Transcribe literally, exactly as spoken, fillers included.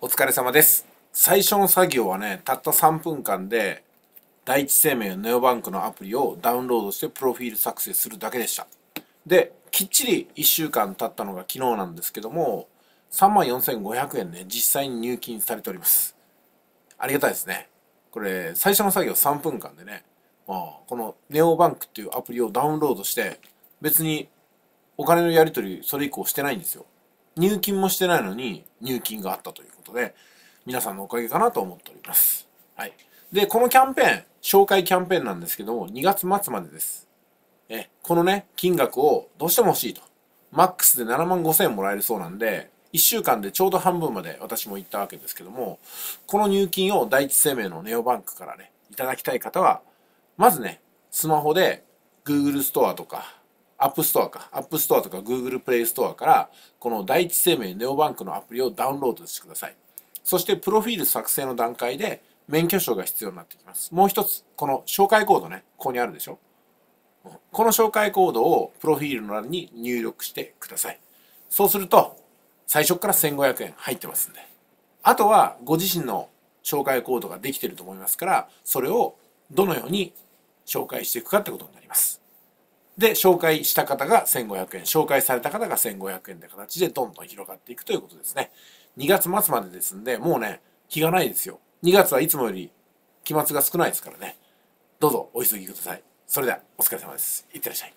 お疲れ様です。最初の作業はね、たったさんぷんかんで第一生命ネオバンクのアプリをダウンロードしてプロフィール作成するだけでした。で、きっちりいっしゅうかん経ったのが昨日なんですけども、さんまんよんせんごひゃくえんね、実際に入金されております。ありがたいですね。これ、最初の作業さんぷんかんでね、まあ、このネオバンクっていうアプリをダウンロードして、別にお金のやり取りそれ以降してないんですよ。入金もしてないのに入金があったということで、皆さんのおかげかなと思っております。はい。で、このキャンペーン、紹介キャンペーンなんですけども、にがつまつまでです。え、このね、金額をどうしても欲しいと。マックスでななまんごせんえんもらえるそうなんで、いっしゅうかんでちょうど半分まで私も行ったわけですけども、この入金を第一生命のネオバンクからね、いただきたい方は、まずね、スマホで Google ストアとか、App ストアか、App ストアとか Google プレイストアから、この第一生命ネオバンクのアプリをダウンロードしてください。そして、プロフィール作成の段階で免許証が必要になってきます。もう一つ、この紹介コードね、ここにあるでしょ。この紹介コードをプロフィールの欄に入力してください。そうすると、最初からせんごひゃくえん入ってますんで。あとはご自身の紹介コードができてると思いますから、それをどのように紹介していくかってことになります。で、紹介した方がせんごひゃくえん、紹介された方がせんごひゃくえんって形でどんどん広がっていくということですね。にがつまつまでですんで、もうね、日がないですよ。にがつはいつもより期末が少ないですからね。どうぞお急ぎください。それではお疲れ様です。いってらっしゃい。